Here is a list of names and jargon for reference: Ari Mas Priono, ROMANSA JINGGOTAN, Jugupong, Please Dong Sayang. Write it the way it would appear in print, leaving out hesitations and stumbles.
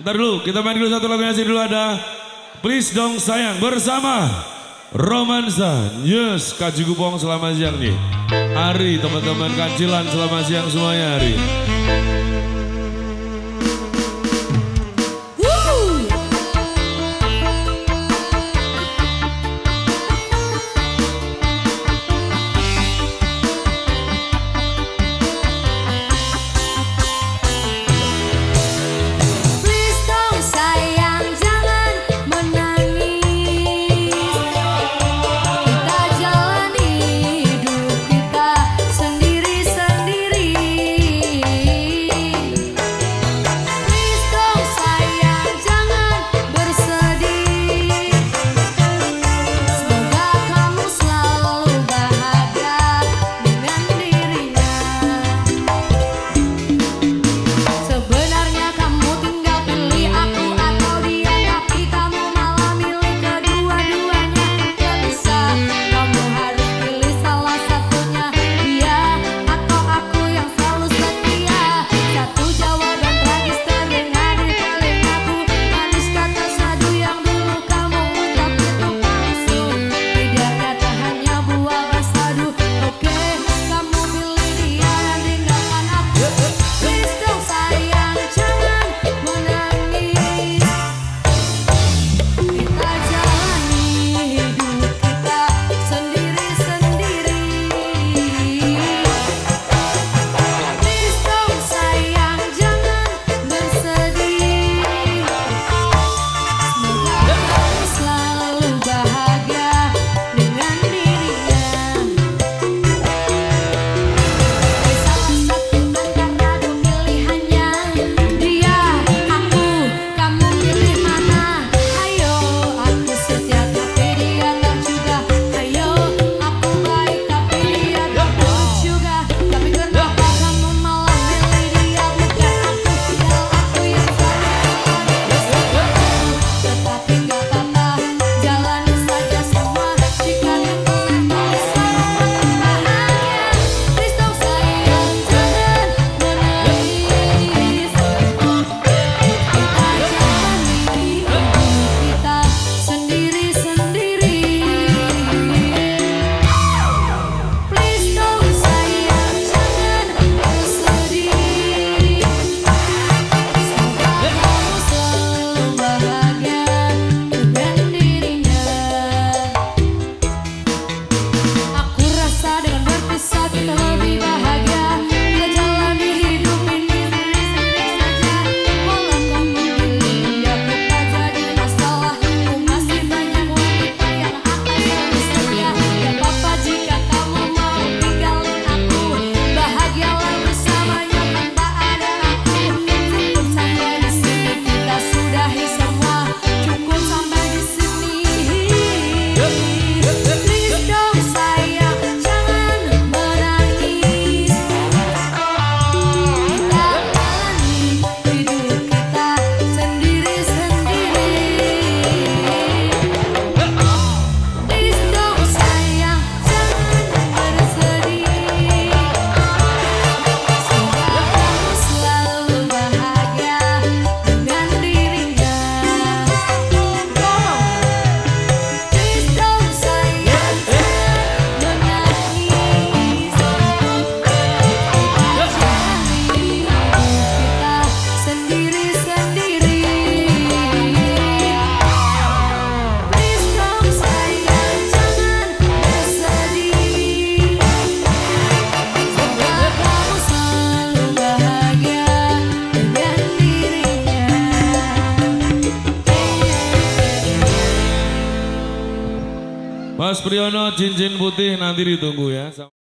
Ntar dulu, kita main dulu satu lagu yang dulu ada Please Dong Sayang bersama Romansa Yes, Kak Jugupong selamat siang nih Ari, teman-teman kancilan selamat siang semuanya Ari Mas Priono cincin putih nanti ditunggu ya.